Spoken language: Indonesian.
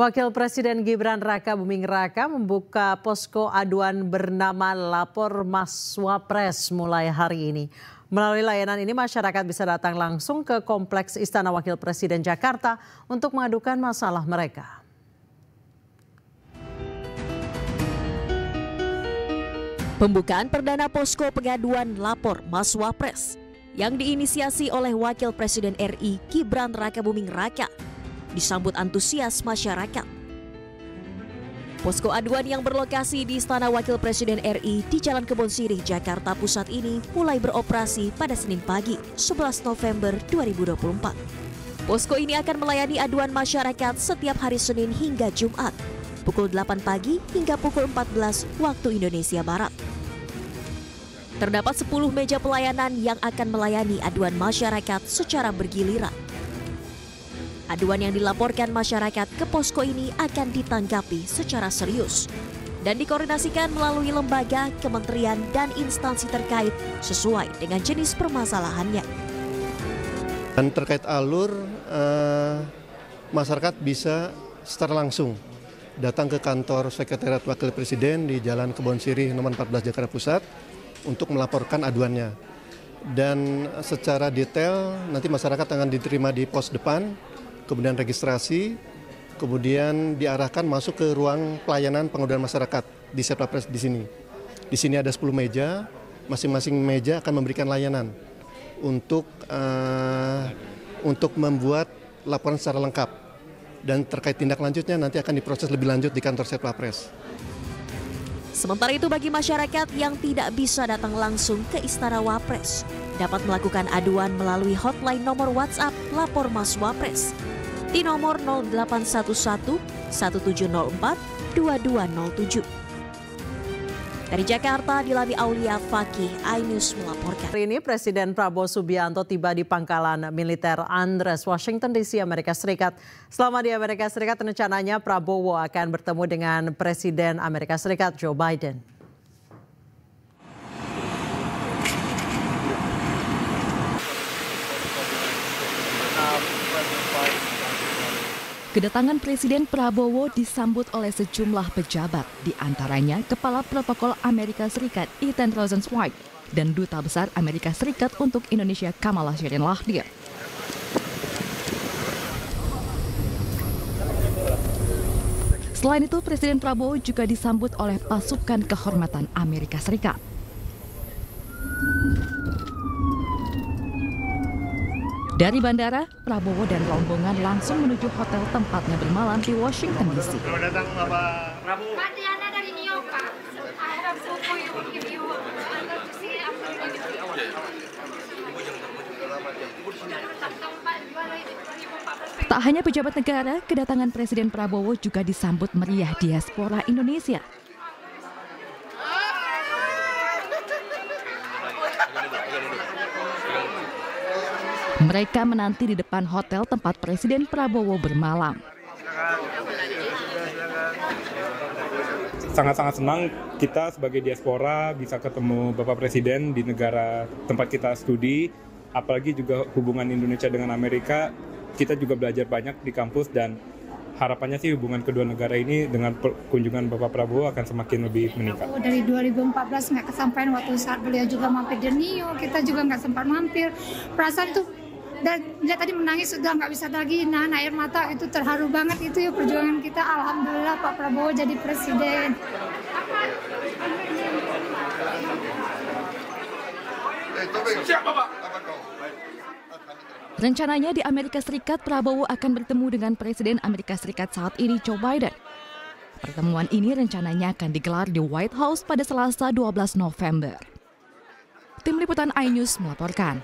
Wakil Presiden Gibran Rakabuming Raka membuka posko aduan bernama Lapor Mas Wapres mulai hari ini. Melalui layanan ini masyarakat bisa datang langsung ke kompleks Istana Wakil Presiden Jakarta untuk mengadukan masalah mereka. Pembukaan perdana posko pengaduan Lapor Mas Wapres yang diinisiasi oleh Wakil Presiden RI Gibran Rakabuming Raka disambut antusias masyarakat. Posko aduan yang berlokasi di Istana Wakil Presiden RI di Jalan Kebun Sirih, Jakarta Pusat ini mulai beroperasi pada Senin pagi, 11 November 2024. Posko ini akan melayani aduan masyarakat setiap hari Senin hingga Jumat, pukul 8 pagi hingga pukul 14 waktu Indonesia Barat. Terdapat 10 meja pelayanan yang akan melayani aduan masyarakat secara bergiliran. Aduan yang dilaporkan masyarakat ke posko ini akan ditanggapi secara serius dan dikoordinasikan melalui lembaga, kementerian, dan instansi terkait sesuai dengan jenis permasalahannya. Dan terkait alur, masyarakat bisa secara langsung datang ke kantor Sekretariat Wakil Presiden di Jalan Kebun Sirih nomor 14 Jakarta Pusat untuk melaporkan aduannya. Dan secara detail nanti masyarakat akan diterima di pos depan, kemudian registrasi, kemudian diarahkan masuk ke ruang pelayanan pengaduan masyarakat di SEPWAPRES di sini. Di sini ada 10 meja, masing-masing meja akan memberikan layanan untuk membuat laporan secara lengkap. Dan terkait tindak lanjutnya nanti akan diproses lebih lanjut di kantor SEPWAPRES. Sementara itu bagi masyarakat yang tidak bisa datang langsung ke Istana Wapres, dapat melakukan aduan melalui hotline nomor WhatsApp Lapor Mas Wapres di nomor 0811-1704-2207. Dari Jakarta, Dilavi Aulia Fakih, iNews melaporkan. Hari ini Presiden Prabowo Subianto tiba di pangkalan militer Andrews, Washington DC, Amerika Serikat. Selama di Amerika Serikat, rencananya Prabowo akan bertemu dengan Presiden Amerika Serikat Joe Biden. Kedatangan Presiden Prabowo disambut oleh sejumlah pejabat, di antaranya Kepala Protokol Amerika Serikat Ethan Rosenzweig dan Duta Besar Amerika Serikat untuk Indonesia Kamala Shireen Lahdir. Selain itu, Presiden Prabowo juga disambut oleh pasukan kehormatan Amerika Serikat. Dari bandara, Prabowo dan rombongan langsung menuju hotel tempatnya bermalam di Washington DC. Tak hanya pejabat negara, kedatangan Presiden Prabowo juga disambut meriah diaspora Indonesia. Mereka menanti di depan hotel tempat Presiden Prabowo bermalam. Sangat-sangat senang kita sebagai diaspora bisa ketemu Bapak Presiden di negara tempat kita studi. Apalagi juga hubungan Indonesia dengan Amerika, kita juga belajar banyak di kampus. Dan harapannya sih hubungan kedua negara ini dengan kunjungan Bapak Prabowo akan semakin lebih meningkat. Dari 2014 nggak kesampaian, waktu saat beliau juga mampir di New York, kita juga nggak sempat mampir. Perasaan tuh, dia tadi menangis sudah nggak bisa lagi nahan air mata, itu terharu banget. Itu ya perjuangan kita, alhamdulillah Pak Prabowo jadi presiden. Rencananya di Amerika Serikat, Prabowo akan bertemu dengan Presiden Amerika Serikat saat ini Joe Biden. Pertemuan ini rencananya akan digelar di White House pada Selasa 12 November. Tim Liputan iNews melaporkan.